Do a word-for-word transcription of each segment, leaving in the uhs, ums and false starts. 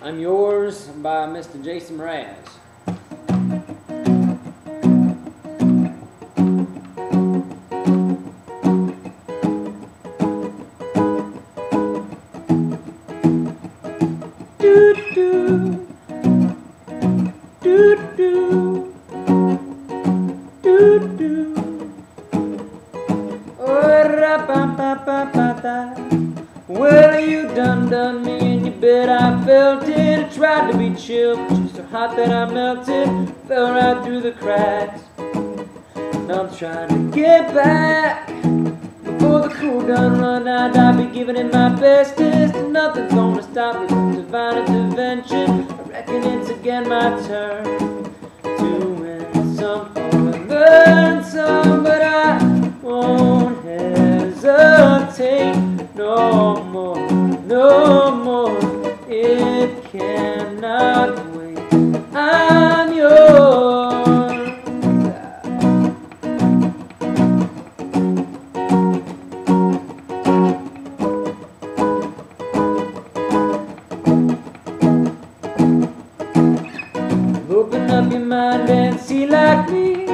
I'm Yours by Mister Jason Mraz. Do do do do do do. Oh ra pa pa pa pa ta. Well, you done done me, and you bet I felt it. I tried to be chill, but you're so hot that I melted. Fell right through the cracks. Now I'm trying to get back. Before the cool done run out, I'll be giving it my bestest. And nothing's gonna stop me from divine intervention. I reckon it's again my turn to win some or learn some, but I won't hesitate no. No more, it cannot wait. I'm yours. Open up your mind and see like me.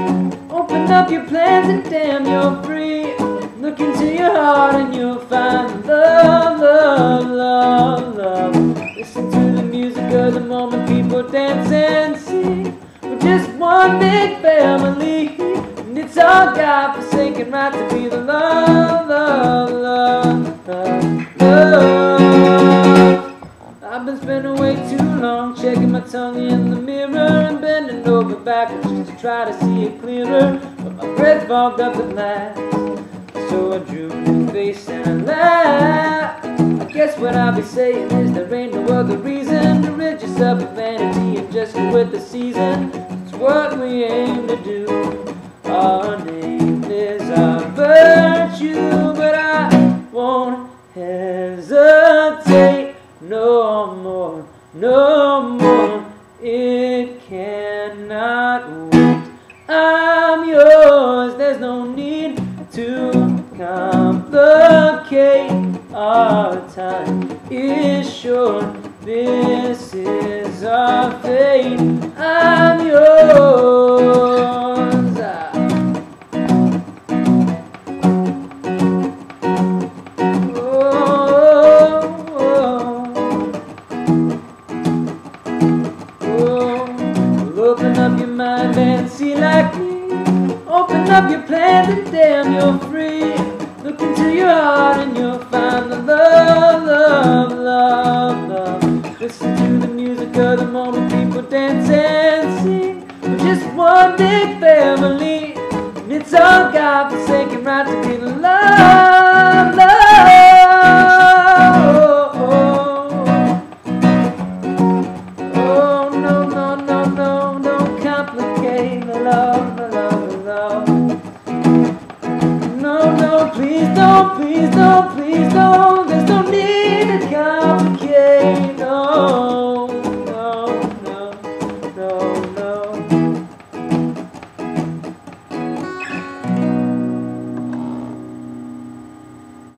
Open up your plans and damn, you're free. Look into your heart and you'll find love, love, love, love. Listen to the music of the moment, people dance and sing. We're just one big family, and it's our God-forsaken right to be the love, love, love, love, love. I've been spending way too long checking my tongue in the mirror and bending over backwards just to try to see it clearer, but my breath fogged up at last. So I drew my face and I laughed. I guess what I'll be saying is there ain't no other reason to rid yourself of vanity and just go with the season. It's what we aim to do. Our name is our virtue, but I won't hesitate no more, no more. It cannot wait. I'm yours. There's no need to complicate our time is short. This is our fate. I'm yours. Oh, oh, oh. Open up your mind and see like me. Open up your plans and damn, you're free. Look into your heart and you'll find the love, love, love, love. Listen to the music of the moment, people dance and sing. We're just one big family, and it's our God-forsaken right to be the love.